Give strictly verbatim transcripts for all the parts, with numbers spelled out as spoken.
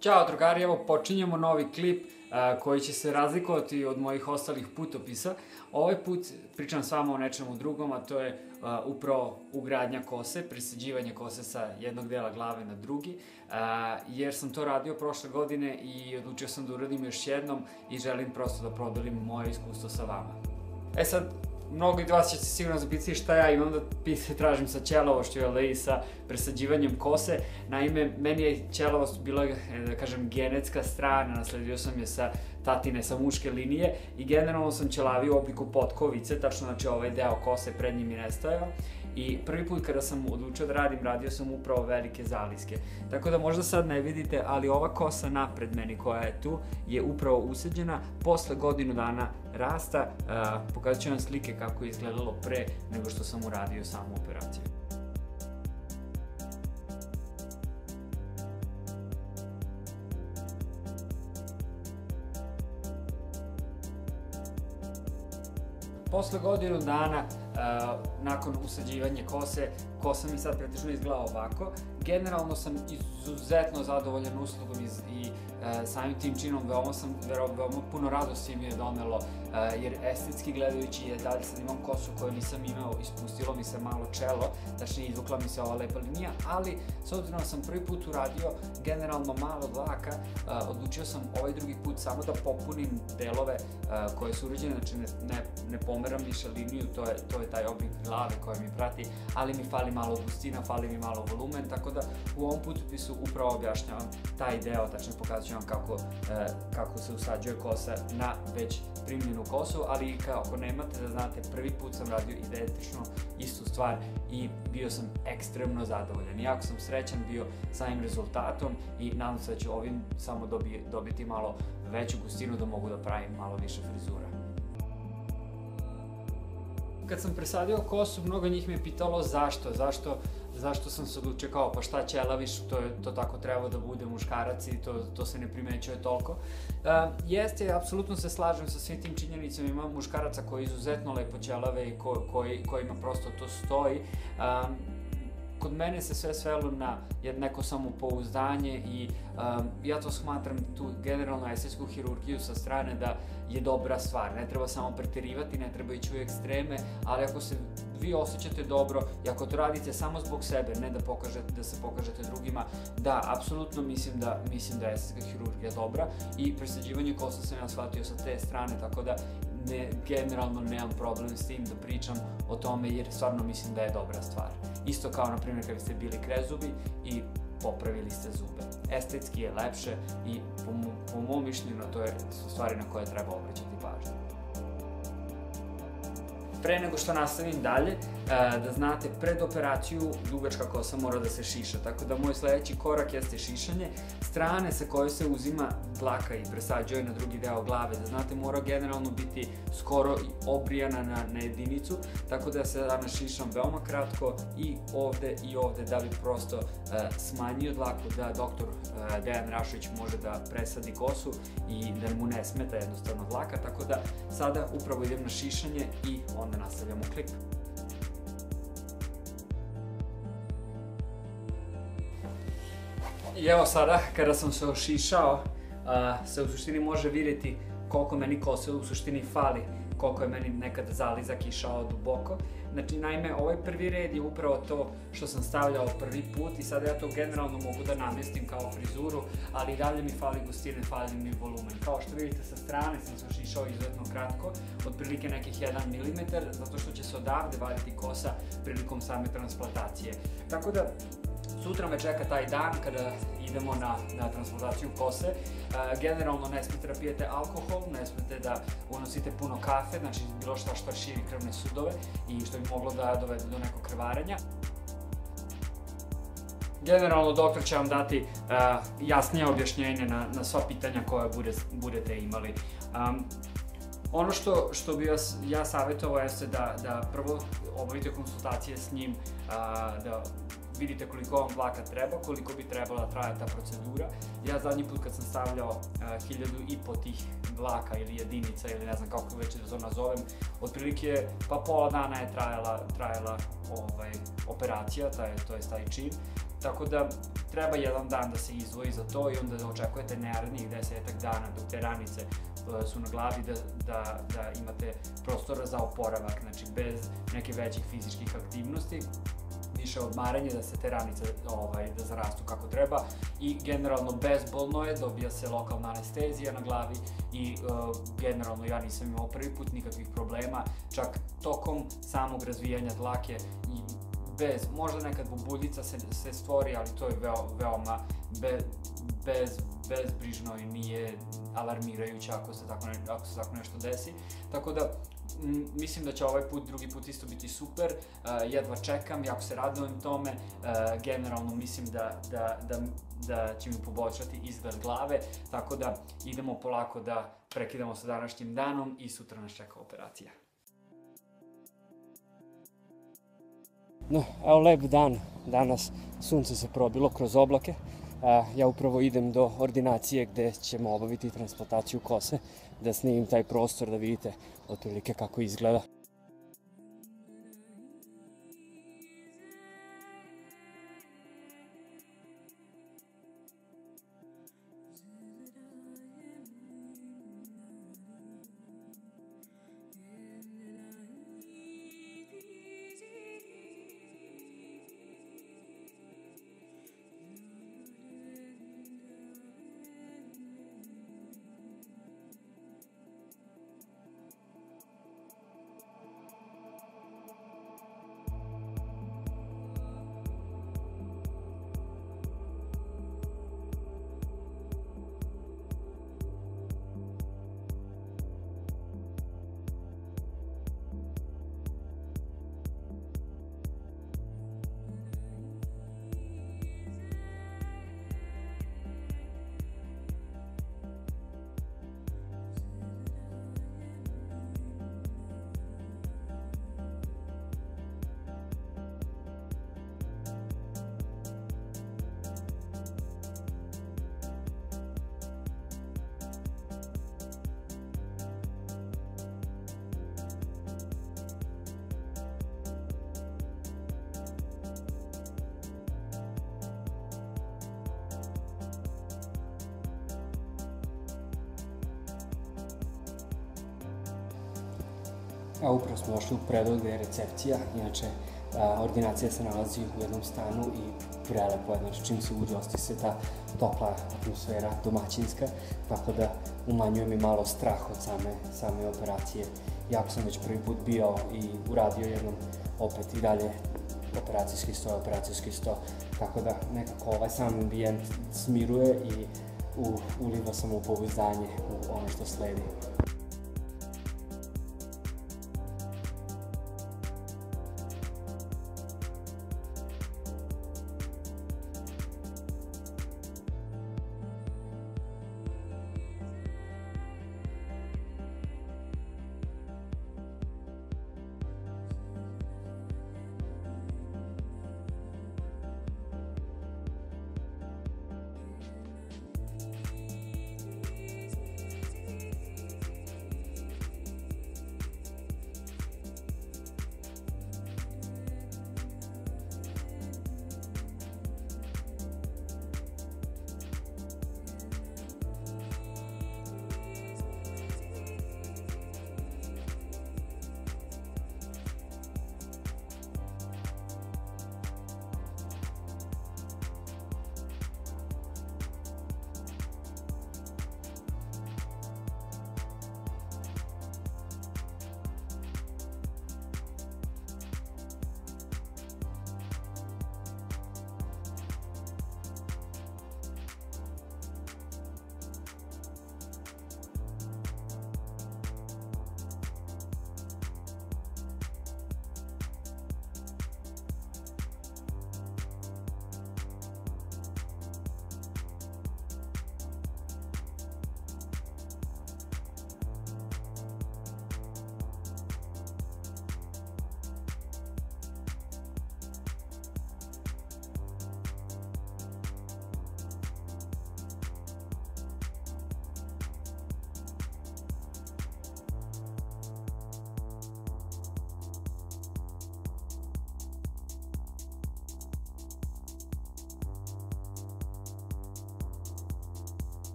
Ćao drugari, evo počinjemo novi klip koji će se razlikovati od mojih ostalih putopisa. Ovaj put pričam s vama o nečemu drugom, a to je upravo ugradnja kose, presađivanje kose sa jednog dela glave na drugi, jer sam to radio prošle godine i odlučio sam da uradim još jednom i želim prosto da prodelim moje iskustvo sa vama. E sad, mnogo od vas će se sigurno zapitati šta ja imam da tražim sa ćelavošću, ali i sa presađivanjem kose. Naime, meni je ćelavost bila, da kažem, genetska strana, nasledio sam je sa tatine, sa muške linije i generalno sam ćelavio u obliku potkovice, tačno znači ovaj deo kose pred njim je nestajao. I prvi put kada sam odlučio da radim, radio sam upravo velike zaliske. Tako da možda sad ne vidite, ali ova kosa napred meni koja je tu je upravo usađena posle godinu dana rasta. Pokazat ću vam slike kako je izgledalo pre nego što sam uradio samu operaciju. Posle godinu dana, nakon usađivanja kose, kosa mi sad pretežno izgleda ovako. Generalno sam izuzetno zadovoljan uslugom i samim tim činom veoma sam, veoma puno radosti mi je donelo, jer estetski gledajući je dalje sad imam kosu koju nisam imao, ispustilo mi se malo čelo, tačnije izvukla mi se ova lepa linija, ali s obzirom da sam prvi put uradio generalno malo dlaka, odlučio sam ovaj drugi put samo da popunim delove koje su uređene, znači ne pomeram više liniju, to je taj oblik glave koja mi prati, ali mi fali malo gustina, fali mi malo volumen, tako da u ovom putopisu upravo objašnjavam taj deo, tačno pokazat ću vam kako se usađuje kosa na već primljenu kosu, ali i ako nemate da znate, prvi put sam radio identično istu stvar i bio sam ekstremno zadovoljan. Jako sam srećan bio samim rezultatom i nadam se da ću ovim samo dobiti malo veću gustinu da mogu da pravim malo više frizura. Kad sam presadio kosu, mnogo njih me je pitalo zašto, zašto Zašto sam se odlučio kao, pa šta ćelaviš, to tako treba da bude muškarac i to se ne primećuje toliko. Jeste, apsolutno se slažem sa svim tim činjenicama, imam muškaraca koji izuzetno lepo ćelave i kojima prosto to stoji. Kod mene se sve svelo na neko samopouzdanje i ja to smatram tu generalno estetsku hirurgiju sa strane da je dobra stvar. Ne treba samo preterivati, ne treba ići u ekstreme, ali ako se vi osjećate dobro i ako to radite samo zbog sebe, ne da se pokažete drugima, da, apsolutno mislim da je estetska hirurgija dobra i presađivanje kosa sam ja shvatio sa te strane, tako da generalno nemam problem s tim da pričam o tome jer stvarno mislim da je dobra stvar. Isto kao na primjer kada ste bili krezubi i popravili ste zube. Estetski je lepše i po mom mišljenju to su stvari na koje treba obraćati pažnju. Pre nego što nastavim dalje, da znate, pred operaciju dugačka kosa mora da se šiša, tako da moj sledeći korak jeste šišanje strane sa koje se uzima dlaka i presađuje na drugi deo glave. Da znate, mora generalno biti skoro obrijana na jedinicu, tako da se danas šišam veoma kratko i ovde i ovde da bi prosto smanjio dlaku da doktor Dejan Rašović može da presadi kosu i da mu ne smeta jednostavno dlaka, tako da sada upravo idem na šišanje i onda nastavljamo klip. I evo sada, kada sam se ošišao, se u suštini može vidjeti koliko meni kose u suštini fali, koliko je meni nekada zalizak išao duboko. Znači, naime, ovaj prvi red je upravo to što sam stavljao prvi put i sada ja to generalno mogu da namestim kao frizuru, ali dalje mi fali gustine, fali mi volumen. Kao što vidite sa strane sam se ošišao izuzetno kratko, otprilike nekih jedan milimetar, zato što će se odavde vaditi kosa prilikom same transplantacije. Tako da, sutra me čeka taj dan kada idemo na transplantaciju kose. Generalno ne smete da pijete alkohol, ne smete da unosite puno kafe, znači bilo šta što širi krvne sudove i što bi moglo da dovede do nekog krvarenja. Generalno doktor će vam dati jasnije objašnjenje na sva pitanja koja budete imali. Ono što bih ja savjetovao jeste da prvo obavite konsultacije s njim, da vidite koliko vam vlaka treba, koliko bi trebala da traje ta procedura. Ja zadnji put kad sam stavljao hiljadu i po tih vlaka ili jedinica ili ne znam kako već da to nazovem, otprilike pa pola dana je trajala operacija, to je taj čin. Tako da treba jedan dan da se izdvoji za to i onda očekujete narednih desetak dana dok te ranice su na glavi da imate prostora za oporavak, znači bez nekih većih fizičkih aktivnosti, više odmaranje da se te ranice da zarastu kako treba i generalno bezbolno je, dobija se lokalna anestezija na glavi i generalno ja nisam imao prvi put nikakvih problema, čak tokom samog razvijanja dlake i bez, možda nekad bubuljica se stvori, ali to je veoma bezbrižno i nije alarmirajuće ako se tako nešto desi. Tako da mislim da će ovaj put, drugi put isto biti super, jedva čekam, jako se radujem tome, generalno mislim da će mi poboljšati izgled glave, tako da idemo polako da prekidamo sa današnjim danom i sutra nas čeka operacija. No, evo lep dan danas, sunce se probilo kroz oblake, ja upravo idem do ordinacije gde ćemo obaviti transplantaciju kose, da snimim taj prostor da vidite otprilike kako izgleda. A upravo smo došli u predor gde je recepcija, inače ordinacija se nalazi u jednom stanu i prelepo je, znači čim se uđe osti se ta topla atmosfera domaćinska, tako da umanjuje mi malo strah od same operacije. Jako sam već prvi put bio i uradio jednom opet i dalje operacijski sto, operacijski sto, tako da nekako ovaj sam ambijent smiruje i uliva samopouzdanje u ono što sledi.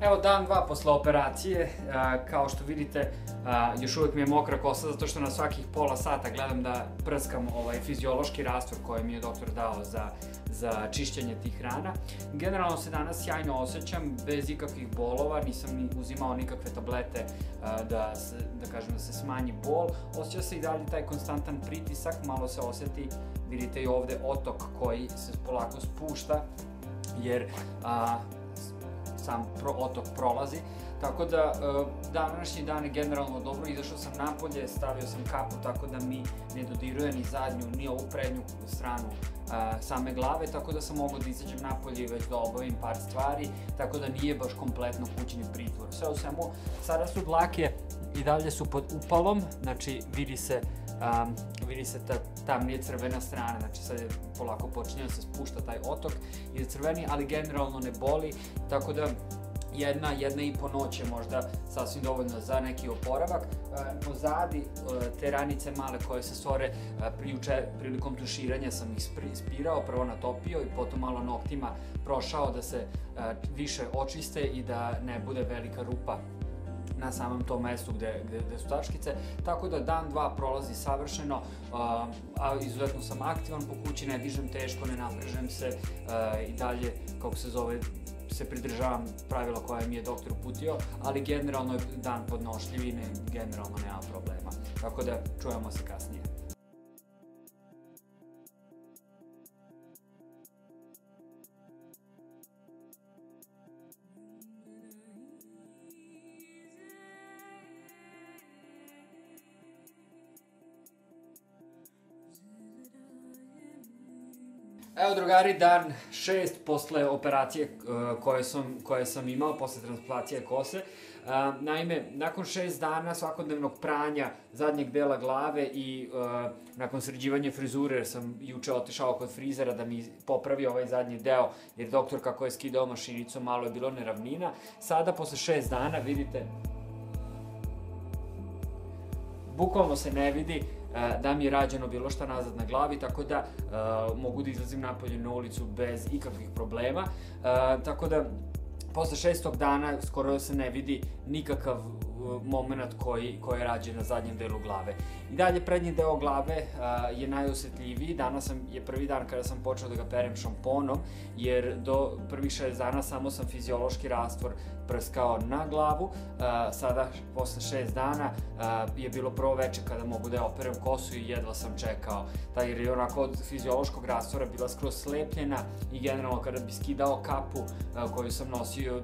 Evo dan dva posle operacije, kao što vidite još uvek mi je mokra kosa zato što na svakih pola sata gledam da prskam ovaj fiziološki rastvor koji mi je doktor dao za čišćenje tih rana. Generalno se danas sjajno osjećam, bez ikakvih bolova, nisam ni uzimao nikakve tablete da se smanji bol. Osjeća se i dalje taj konstantan pritisak, malo se osjeti, vidite i ovde otok koji se polako spušta jer sam otok prolazi, tako da današnji dan je generalno dobro, izašao sam napolje, stavio sam kapu tako da mi ne dodiruje ni zadnju, ni ovu prednju stranu same glave, tako da sam mogao da izađem napolje i već da obavim par stvari, tako da nije baš kompletno kućni pritvor. Sve u svemu, sada su dlake i dalje su pod upalom, znači vidi se vidi se ta tamnije crvena strana, znači sad je polako počinje da se spušta taj otok i je crveni, ali generalno ne boli, tako da jedna, jedna i po noć je možda sasvim dovoljno za neki oporavak. Pozadi te ranice male koje se stvore prilikom tuširanja sam ih spirao, prvo natopio i potom malo noktima prošao da se više očiste i da ne bude velika rupa na samom tom mestu gde su tačkice, tako da dan dva prolazi savršeno, izuzetno sam aktivan po kući, ne dižem teško, ne naprežem se i dalje, kako se zove, se pridržavam pravila koje mi je doktor uputio, ali generalno je dan podnošljiv i generalno nema problema, tako da čujemo se kasnije. Evo drugari, dan šest posle operacije koje sam imao, posle transplantacije kose. Naime, nakon šest dana svakodnevnog pranja zadnjeg dela glave i nakon sređivanja frizure, jer sam juče otišao kod frizera da mi popravi ovaj zadnji deo, jer doktor kako je skidao mašinicu malo je bilo neravnina. Sada posle šest dana vidite, bukvalno se ne vidi da mi je rađeno bilo šta nazad na glavi, tako da mogu da izlazim napolje na ulicu bez ikakvih problema, tako da posle šestog dana skoro se ne vidi nikakav moment koji je rađen na zadnjem delu glave. I dalje prednji deo glave je najosetljiviji, danas je prvi dan kada sam počeo da ga perem šamponom, jer do prvih šest dana samo sam fiziološki rastvor prskao na glavu, sada posle šest dana je bilo prvo veče kada mogu da je operem kosu i jedva sam čekao, jer je onako od fiziološkog rastvora bila skroz slepljena i generalno kada bi skidao kapu koju sam nosio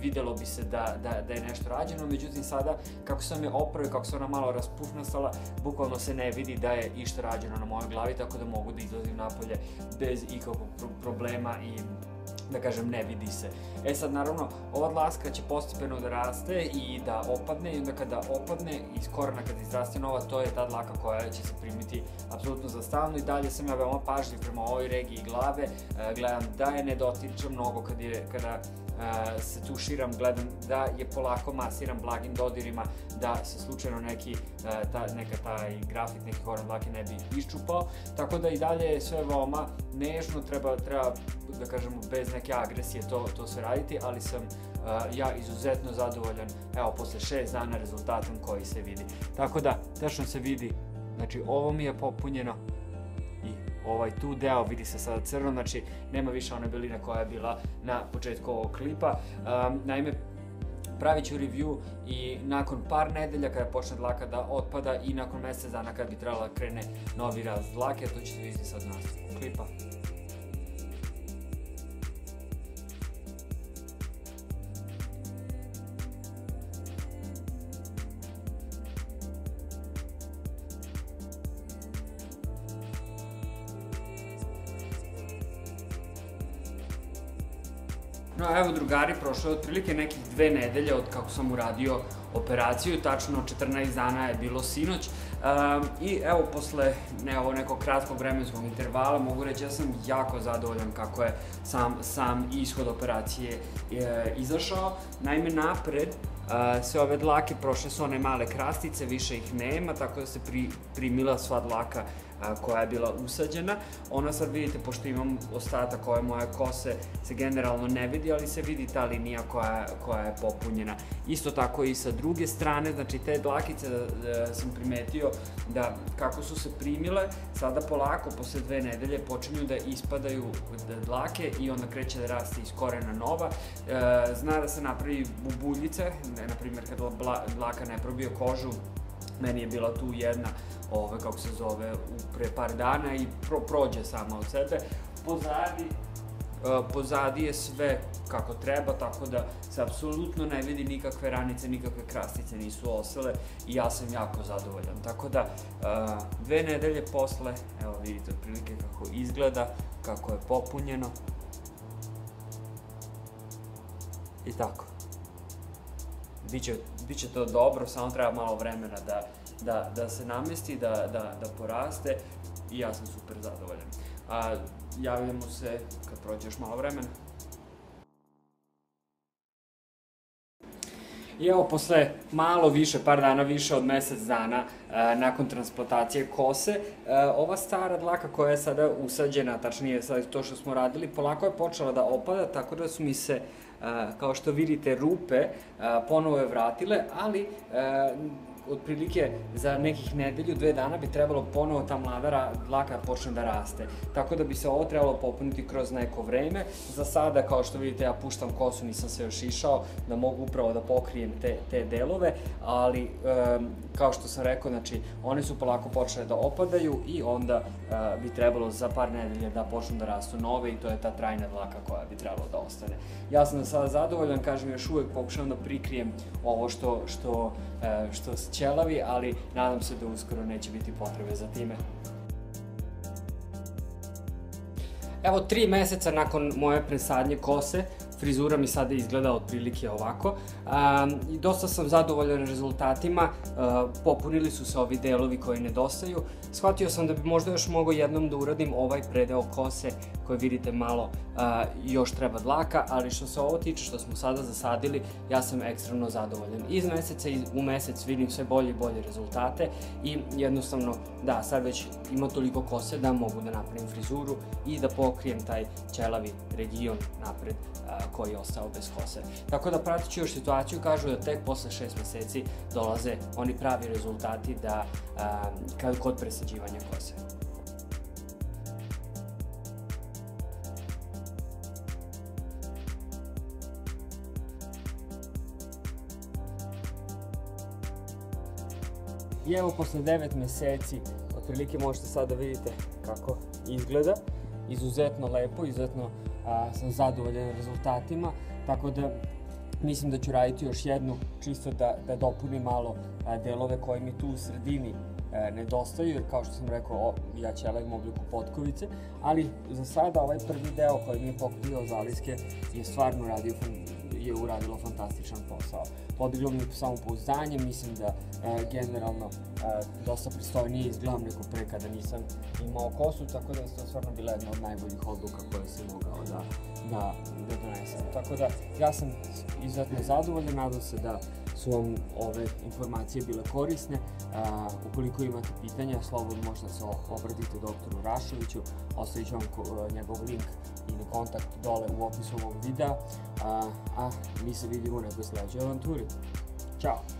videlo bi se da je nešto rađeno, međutim sada kako sam je opravio, kako se ona malo raspuhnastala, bukvalno se ne vidi da je išta rađeno na mojoj glavi, tako da mogu da izlazim napolje bez ikakvog problema i da kažem ne vidi se. E sad naravno ova dlaska će postepeno da raste i da opadne i onda kada opadne iz korena kada izraste nova, to je ta dlaka koja će se primiti apsolutno za stalno i dalje sam ja veoma pažljiv prema ovoj regiji glave, gledam da je ne dotičem mnogo kada se tuširam, gledam da je polako masiram blagim dodirima da se slučajno neki neka taj grafit, neki koren dlake ne bi iščupao, tako da i dalje je sve veoma nežno, treba da kažemo bez neke agresije to sve raditi, ali sam ja izuzetno zadovoljan evo posle šest dana rezultatom koji se vidi, tako da tačno se vidi, znači ovo mi je popunjeno i ovaj tu deo vidi se sada crno, znači nema više ona belina koja je bila na početku ovog klipa. Naime, pravit ću review i nakon par nedelja kada počne dlaka da otpada i nakon mesec dana kada bi trebala krene novi rast dlake, to ćete vidjeti sad na nastavku klipa. No evo drugari, prošlo je otprilike nekih dve nedelje od kako sam uradio operaciju, tačno četrnaest dana je bilo sinoć i evo posle nekog kratkog vremenskog intervala mogu reći da sam jako zadovoljan kako je sam ishod operacije izašao. Naime, napred sve ove dlake prošle su one male krastice, više ih nema, tako da se primila sva dlaka koja je bila usađena. Ona sad vidite, pošto imam ostatak ove moje kose, se generalno ne vidi, ali se vidi ta linija koja je popunjena. Isto tako i sa druge strane, znači te dlakice sam primetio da kako su se primile, sada polako, posle dve nedelje, počinju da ispadaju dlake i onda kreće da raste iz korena nova. Zna da se napravi bubuljice, na primjer kad dlaka ne probije kožu, meni je bila tu jedna, kako se zove, pre par dana i prođe sama od sebe. Pozadi je sve kako treba, tako da se apsolutno ne vidi nikakve ranice, nikakve krastice nisu ostale i ja sam jako zadovoljan. Tako da, dve nedelje posle, evo vidite otprilike kako izgleda, kako je popunjeno i tako. Biće to dobro, samo treba malo vremena da se namesti, da poraste i ja sam super zadovoljan. Javljamo se kad prođe još malo vremena. I evo, posle malo više, par dana više od mesec dana nakon transplantacije kose, ova stara dlaka koja je sada usađena, tačnije sad to što smo radili, polako je počela da opada, tako da su mi se, kao što vidite, rupe ponovo je vratile, ali otprilike za nekih nedelju, dve dana bi trebalo ponovo ta mlada dlaka počne da raste. Tako da bi se ovo trebalo popuniti kroz neko vreme. Za sada, kao što vidite, ja puštam kosu, nisam se još išao, da mogu upravo da pokrijem te delove, ali kao što sam rekao, znači, one su polako počele da opadaju i onda bi trebalo za par nedelje da počnu da rastu nove i to je ta trajna dlaka koja bi trebalo da ostane. Ja sam sada zadovoljan, kažem, još uvek pokušavam da prikrijem ovo što se ćelavi, ali nadam se da uskoro neće biti potrebe za time. Evo, tri meseca nakon moje presadnje kose, frizura mi sada izgleda otprilike ovako. Dosta sam zadovoljan rezultatima, popunili su se ovi delovi koji nedostaju. Shvatio sam da bi možda još mogao jednom da uradim ovaj predeo kose koji vidite malo još treba dlaka, ali što se ovo tiče, što smo sada zasadili, ja sam ekstremno zadovoljan. Iz meseca u mesec vidim sve bolje i bolje rezultate i jednostavno, da, sad već ima toliko kose da mogu da napravim frizuru i da pokrijem taj ćelavi region napred koji je ostao bez kose. Tako da pratit ću još situaciju, kažu da tek posle šest meseci dolaze oni pravi rezultati kod presađivanja kose. I evo, posle devet meseci otprilike možete sad da vidite kako izgleda. Izuzetno lepo, izuzetno sam zadovoljan rezultatima, tako da mislim da ću raditi još jednu, čisto da dopunim malo delove koji mi tu u sredini nedostaju, jer kao što sam rekao, ja ćelavim u obliku potkovice, ali za sada ovaj prvi deo koji mi je pokrio zaliske je stvarno radio je uradilo fantastičan posao. Podiglo mi je samopouzdanje, mislim da generalno dosta pristojnije izgledam nego pre kada nisam imao kosu, tako da je to stvarno bila jedna od najboljih odluka koje sam mogao da donesem. Tako da, ja sam izuzetno zadovoljan, nadam se da su vam ove informacije bile korisne. Ukoliko imate pitanja, slobodno možete da se obratite doktoru Rašoviću, ostavit ću vam njegov link ili kontakt dole u opisu ovog videa, a mi se vidimo u nekoj sledećoj avanturi. Ćao!